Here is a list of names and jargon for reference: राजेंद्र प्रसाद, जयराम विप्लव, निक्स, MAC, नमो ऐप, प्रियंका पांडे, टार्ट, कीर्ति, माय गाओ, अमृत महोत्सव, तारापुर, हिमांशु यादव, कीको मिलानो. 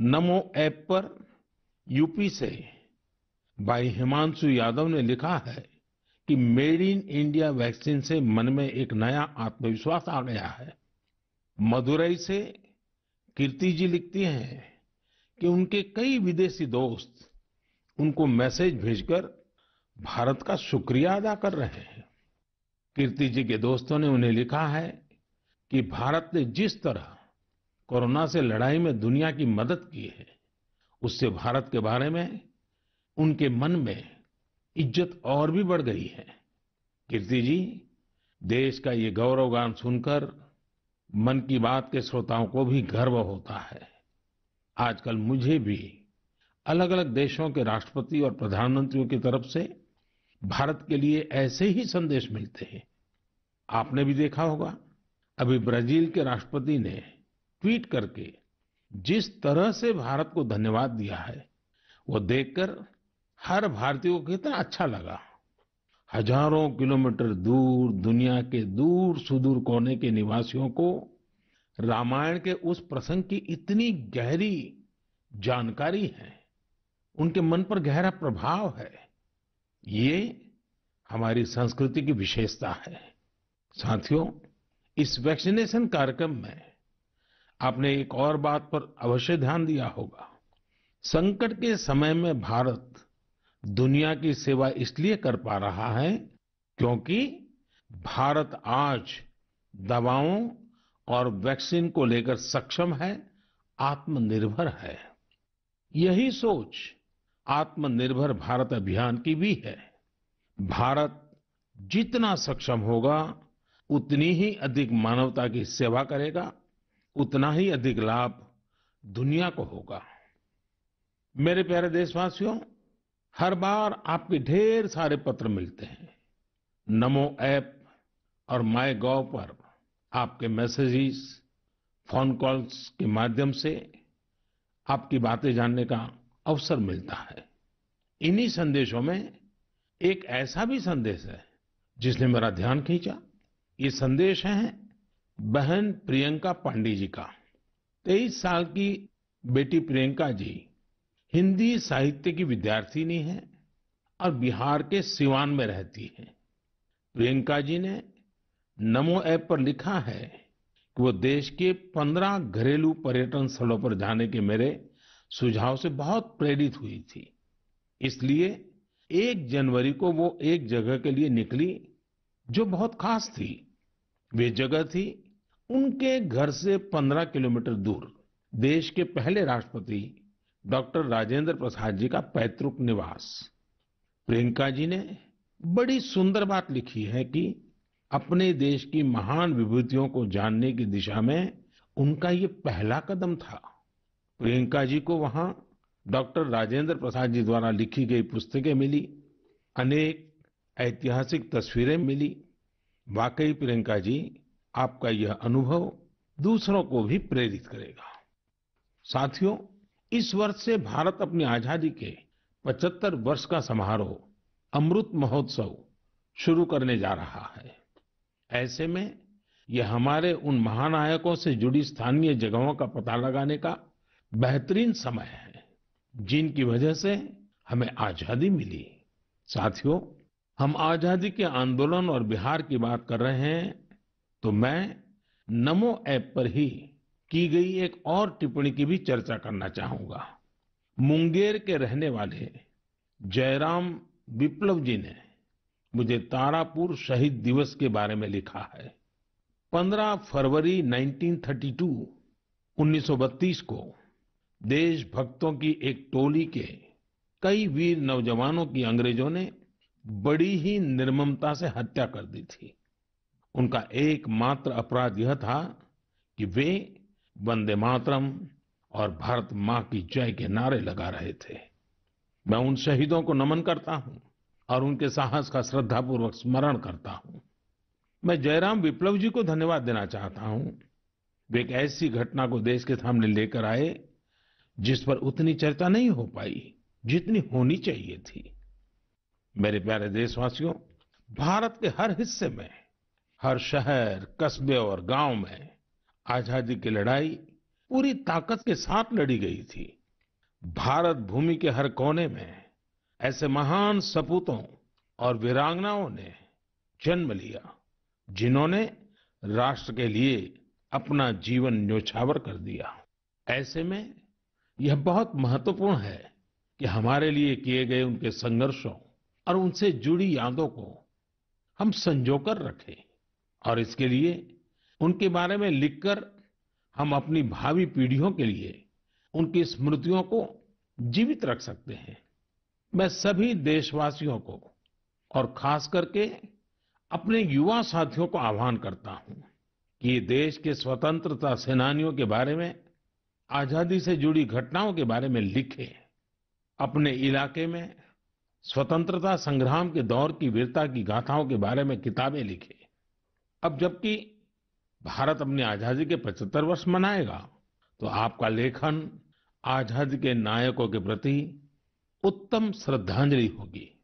नमो ऐप पर यूपी से भाई हिमांशु यादव ने लिखा है कि मेड इन इंडिया वैक्सीन से मन में एक नया आत्मविश्वास आ गया है। मदुरई से कीर्ति जी लिखती हैं कि उनके कई विदेशी दोस्त उनको मैसेज भेजकर भारत का शुक्रिया अदा कर रहे हैं। कीर्ति जी के दोस्तों ने उन्हें लिखा है कि भारत ने जिस तरह कोरोना से लड़ाई में दुनिया की मदद की है, उससे भारत के बारे में उनके मन में इज्जत और भी बढ़ गई है। कीर्ति जी, देश का ये गौरवगान सुनकर मन की बात के श्रोताओं को भी गर्व होता है। आजकल मुझे भी अलग अलग देशों के राष्ट्रपति और प्रधानमंत्रियों की तरफ से भारत के लिए ऐसे ही संदेश मिलते हैं। आपने भी देखा होगा, अभी ब्राजील के राष्ट्रपति ने ट्वीट करके जिस तरह से भारत को धन्यवाद दिया है, वो देखकर हर भारतीय को कितना अच्छा लगा। हजारों किलोमीटर दूर दुनिया के दूर सुदूर कोने के निवासियों को रामायण के उस प्रसंग की इतनी गहरी जानकारी है, उनके मन पर गहरा प्रभाव है। ये हमारी संस्कृति की विशेषता है। साथियों, इस वैक्सीनेशन कार्यक्रम में आपने एक और बात पर अवश्य ध्यान दिया होगा। संकट के समय में भारत दुनिया की सेवा इसलिए कर पा रहा है क्योंकि भारत आज दवाओं और वैक्सीन को लेकर सक्षम है, आत्मनिर्भर है। यही सोच आत्मनिर्भर भारत अभियान की भी है। भारत जितना सक्षम होगा, उतनी ही अधिक मानवता की सेवा करेगा, उतना ही अधिक लाभ दुनिया को होगा। मेरे प्यारे देशवासियों, हर बार आपके ढेर सारे पत्र मिलते हैं। नमो ऐप और माय गाओ पर आपके मैसेजेस, फोन कॉल्स के माध्यम से आपकी बातें जानने का अवसर मिलता है। इन्हीं संदेशों में एक ऐसा भी संदेश है जिसने मेरा ध्यान खींचा। ये संदेश है बहन प्रियंका पांडे जी का। 23 साल की बेटी प्रियंका जी हिंदी साहित्य की विद्यार्थिनी है और बिहार के सिवान में रहती है। प्रियंका जी ने नमो ऐप पर लिखा है कि वो देश के 15 घरेलू पर्यटन स्थलों पर जाने के मेरे सुझाव से बहुत प्रेरित हुई थी, इसलिए 1 जनवरी को वो एक जगह के लिए निकली जो बहुत खास थी। वे जगह थी उनके घर से 15 किलोमीटर दूर देश के पहले राष्ट्रपति डॉक्टर राजेंद्र प्रसाद जी का पैतृक निवास। प्रियंका जी ने बड़ी सुंदर बात लिखी है कि अपने देश की महान विभूतियों को जानने की दिशा में उनका ये पहला कदम था। प्रियंका जी को वहां डॉक्टर राजेंद्र प्रसाद जी द्वारा लिखी गई पुस्तकें मिली, अनेक ऐतिहासिक तस्वीरें मिली। वाकई प्रियंका जी, आपका यह अनुभव दूसरों को भी प्रेरित करेगा। साथियों, इस वर्ष से भारत अपनी आजादी के 75 वर्ष का समारोह अमृत महोत्सव शुरू करने जा रहा है। ऐसे में यह हमारे उन महानायकों से जुड़ी स्थानीय जगहों का पता लगाने का बेहतरीन समय है, जिनकी वजह से हमें आजादी मिली। साथियों, हम आजादी के आंदोलन और बिहार की बात कर रहे हैं तो मैं नमो ऐप पर ही की गई एक और टिप्पणी की भी चर्चा करना चाहूंगा। मुंगेर के रहने वाले जयराम विप्लव जी ने मुझे तारापुर शहीद दिवस के बारे में लिखा है। 15 फरवरी 1932 को देशभक्तों की एक टोली के कई वीर नौजवानों की अंग्रेजों ने बड़ी ही निर्ममता से हत्या कर दी थी। उनका एकमात्र अपराध यह था कि वे वंदे मातरम और भारत माँ की जय के नारे लगा रहे थे। मैं उन शहीदों को नमन करता हूँ और उनके साहस का श्रद्धापूर्वक स्मरण करता हूँ। मैं जयराम विप्लव जी को धन्यवाद देना चाहता हूँ। वे एक ऐसी घटना को देश के सामने लेकर आए जिस पर उतनी चर्चा नहीं हो पाई जितनी होनी चाहिए थी। मेरे प्यारे देशवासियों, भारत के हर हिस्से में, हर शहर, कस्बे और गांव में आजादी की लड़ाई पूरी ताकत के साथ लड़ी गई थी। भारत भूमि के हर कोने में ऐसे महान सपूतों और वीरांगनाओं ने जन्म लिया जिन्होंने राष्ट्र के लिए अपना जीवन न्योछावर कर दिया। ऐसे में यह बहुत महत्वपूर्ण है कि हमारे लिए किए गए उनके संघर्षों और उनसे जुड़ी यादों को हम संजोकर रखें और इसके लिए उनके बारे में लिखकर हम अपनी भावी पीढ़ियों के लिए उनकी स्मृतियों को जीवित रख सकते हैं। मैं सभी देशवासियों को और खास करके अपने युवा साथियों को आह्वान करता हूं कि ये देश के स्वतंत्रता सेनानियों के बारे में, आजादी से जुड़ी घटनाओं के बारे में लिखें। अपने इलाके में स्वतंत्रता संग्राम के दौर की वीरता की गाथाओं के बारे में किताबें लिखें। अब जबकि भारत अपनी आजादी के 75 वर्ष मनाएगा तो आपका लेखन आजादी के नायकों के प्रति उत्तम श्रद्धांजलि होगी।